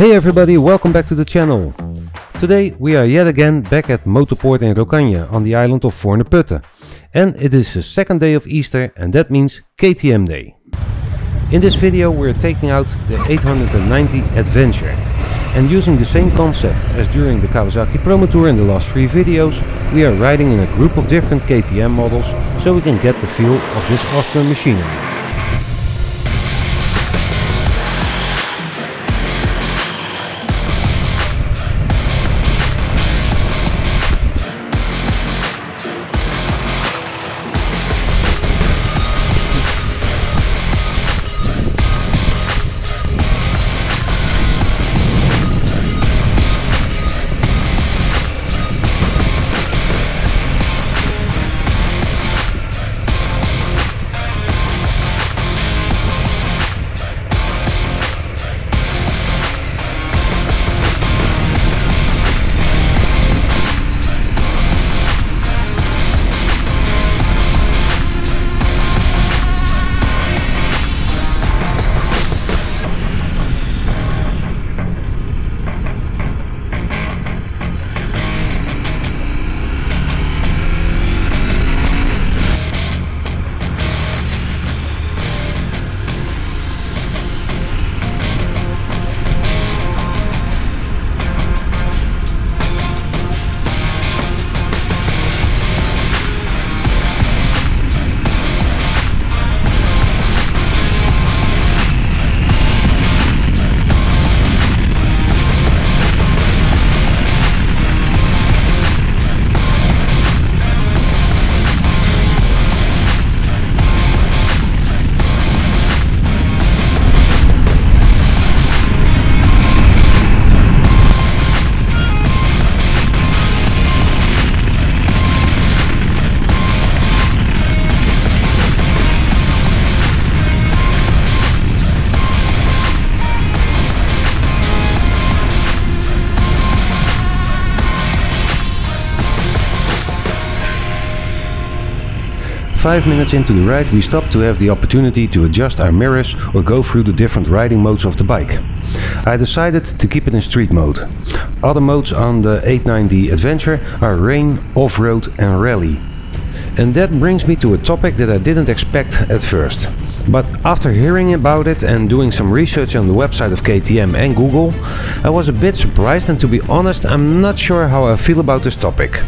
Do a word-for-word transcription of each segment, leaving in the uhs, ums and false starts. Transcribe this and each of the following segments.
Hey everybody, welcome back to the channel. Today we are yet again back at Motoport in Rockanje on the island of Voorne. And it is the second day of Easter and that means K T M Day. In this video we are taking out the eight ninety Adventure. And using the same concept as during the Kawasaki promo tour in the last three videos, we are riding in a group of different K T M models so we can get the feel of this awesome machinery. Five minutes into the ride we stopped to have the opportunity to adjust our mirrors or go through the different riding modes of the bike. I decided to keep it in street mode. Other modes on the eight ninety Adventure are rain, off-road and rally. And that brings me to a topic that I didn't expect at first. But after hearing about it and doing some research on the website of K T M and Google, I was a bit surprised, and to be honest I'm not sure how I feel about this topic.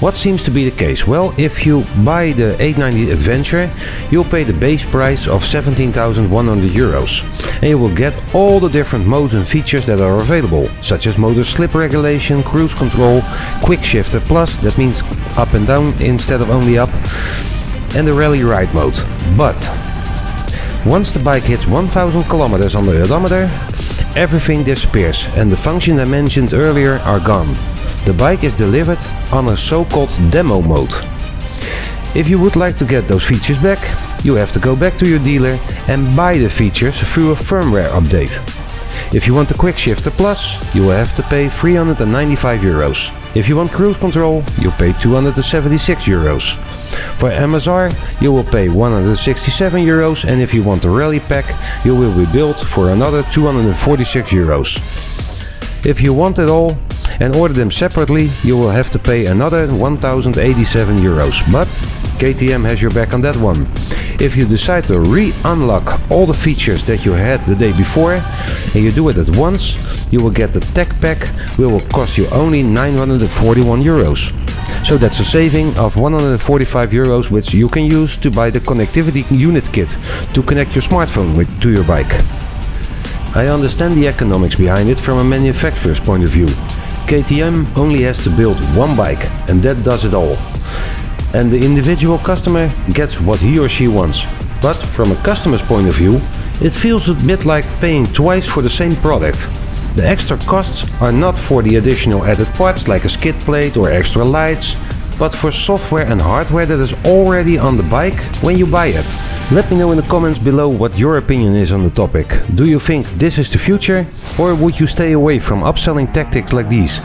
What seems to be the case? Well, if you buy the eight ninety Adventure, you'll pay the base price of seventeen thousand one hundred euros and you will get all the different modes and features that are available, such as motor slip regulation, cruise control, quick shifter plus, that means up and down instead of only up, and the rally ride mode. But once the bike hits one thousand kilometers on the odometer, everything disappears and the functions I mentioned earlier are gone. The bike is delivered on a so-called demo mode. If you would like to get those features back, you have to go back to your dealer and buy the features through a firmware update. If you want the Quick Shifter Plus, you will have to pay three hundred ninety-five euros. If you want cruise control, you pay two hundred seventy-six euros. For M S R, you will pay one hundred sixty-seven euros, and if you want the rally pack, you will be billed for another two hundred forty-six euros. If you want it all and order them separately, you will have to pay another one thousand eighty-seven euros, but K T M has your back on that one. If you decide to re-unlock all the features that you had the day before, and you do it at once, you will get the tech pack, which will cost you only nine hundred forty-one euros. So that's a saving of one hundred forty-five euros, which you can use to buy the connectivity unit kit to connect your smartphone with, to your bike. I understand the economics behind it from a manufacturer's point of view. K T M only has to build one bike and that does it all. And the individual customer gets what he or she wants. But from a customer's point of view, it feels a bit like paying twice for the same product. The extra costs are not for the additional added parts like a skid plate or extra lights, but for software and hardware that is already on the bike when you buy it. Let me know in the comments below what your opinion is on the topic. Do you think this is the future, or would you stay away from upselling tactics like these?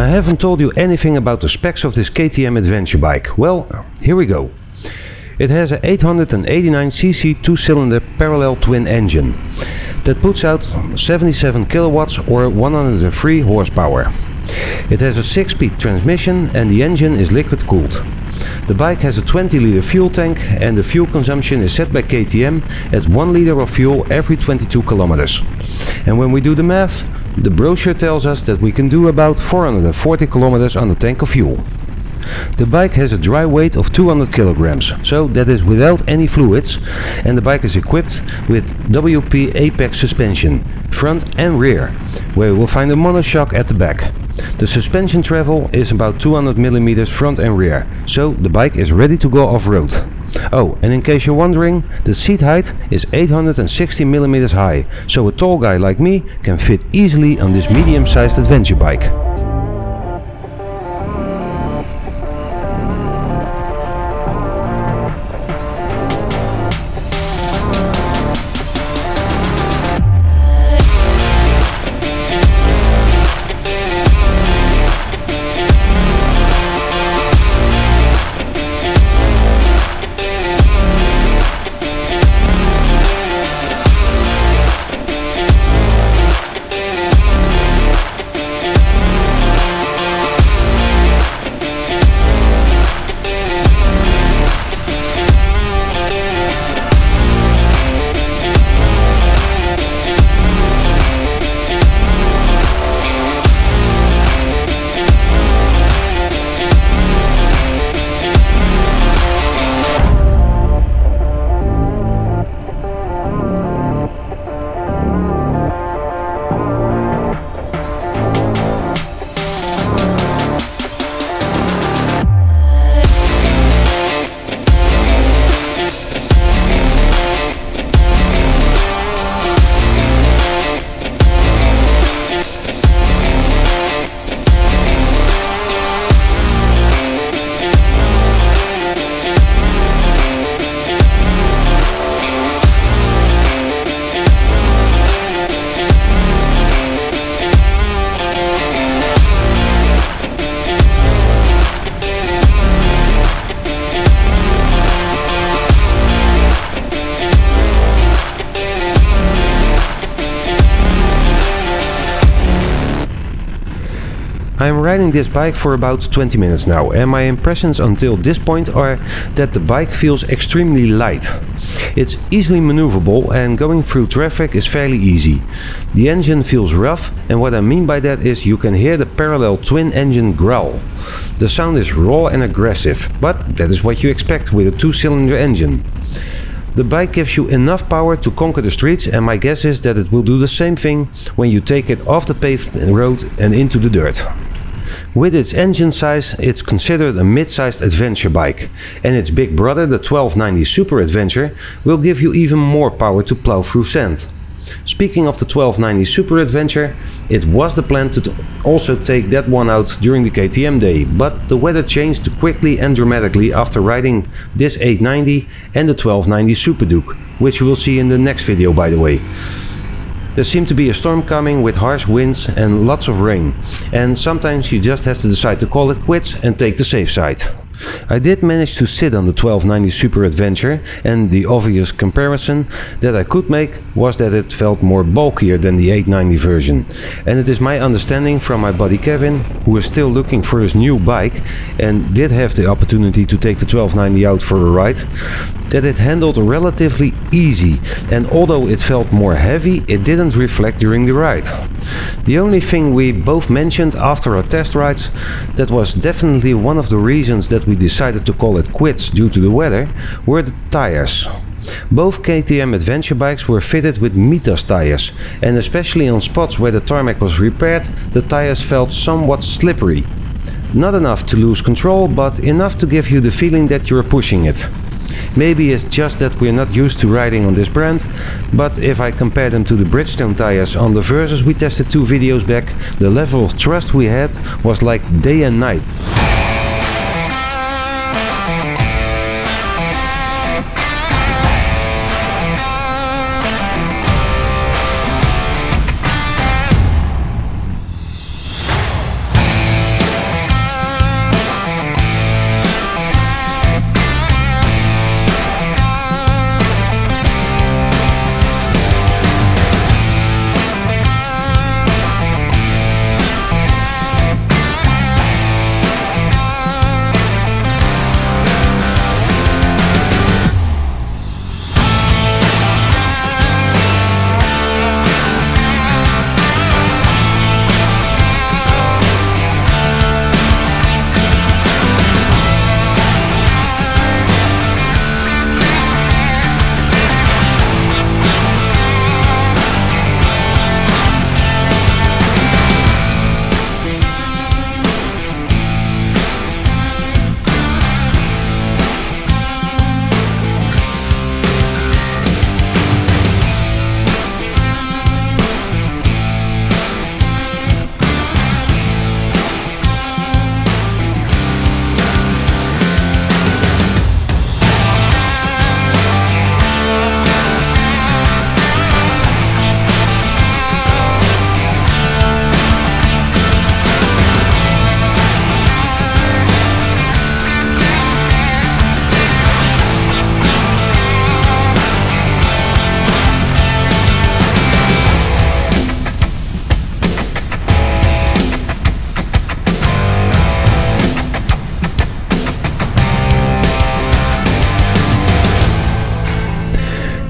I haven't told you anything about the specs of this K T M Adventure bike. Well, here we go. It has an eight hundred eighty-nine c c two-cylinder parallel twin engine that puts out seventy-seven kilowatts or one hundred three horsepower. It has a six-speed transmission and the engine is liquid-cooled. The bike has a twenty liter fuel tank and the fuel consumption is set by K T M at one liter of fuel every twenty-two kilometers. And when we do the math, the brochure tells us that we can do about four hundred forty kilometers on the tank of fuel. The bike has a dry weight of two hundred kilograms, so that is without any fluids, and the bike is equipped with W P Apex suspension, front and rear, where you will find a monoshock at the back. The suspension travel is about two hundred millimeters front and rear, so the bike is ready to go off-road. Oh, and in case you're wondering, the seat height is eight hundred sixty millimeters high, so a tall guy like me can fit easily on this medium-sized adventure bike. I am riding this bike for about twenty minutes now, and my impressions until this point are that the bike feels extremely light. It's easily maneuverable and going through traffic is fairly easy. The engine feels rough, and what I mean by that is you can hear the parallel twin engine growl. The sound is raw and aggressive, but that is what you expect with a two-cylinder engine. The bike gives you enough power to conquer the streets, and my guess is that it will do the same thing when you take it off the paved road and into the dirt. With its engine size, it's considered a mid-sized adventure bike, and its big brother, the twelve ninety Super Adventure, will give you even more power to plow through sand. Speaking of the twelve ninety Super Adventure, it was the plan to also take that one out during the K T M day, but the weather changed quickly and dramatically after riding this eight ninety and the twelve ninety Super Duke, which you will see in the next video, by the way. There seemed to be a storm coming with harsh winds and lots of rain, and sometimes you just have to decide to call it quits and take the safe side. I did manage to sit on the twelve ninety Super Adventure, and the obvious comparison that I could make was that it felt more bulkier than the eight ninety version. And it is my understanding from my buddy Kevin, who is still looking for his new bike and did have the opportunity to take the twelve ninety out for a ride, that it handled relatively easy, and although it felt more heavy, it didn't reflect during the ride. The only thing we both mentioned after our test rides that was definitely one of the reasons that we decided to call it quits due to the weather were the tires. Both K T M Adventure bikes were fitted with Mitas tires, and especially on spots where the tarmac was repaired, the tires felt somewhat slippery. Not enough to lose control, but enough to give you the feeling that you're pushing it. Maybe it's just that we're not used to riding on this brand, but if I compare them to the Bridgestone tires on the Versys we tested two videos back, the level of trust we had was like day and night.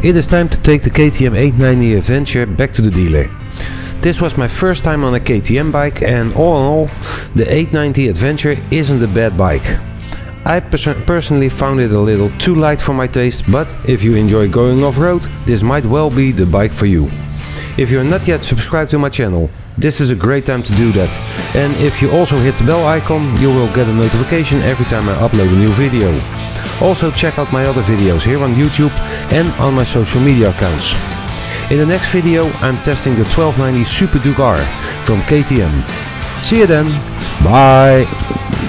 It is time to take the K T M eight ninety Adventure back to the dealer. This was my first time on a K T M bike, and all in all, the eight ninety Adventure isn't a bad bike. I pers personally found it a little too light for my taste, but if you enjoy going off-road, this might well be the bike for you. If you're not yet subscribed to my channel, this is a great time to do that. And if you also hit the bell icon, you will get a notification every time I upload a new video. Also check out my other videos here on YouTube and on my social media accounts. In the next video I'm testing the twelve ninety Super Duke R from K T M. See you then, bye!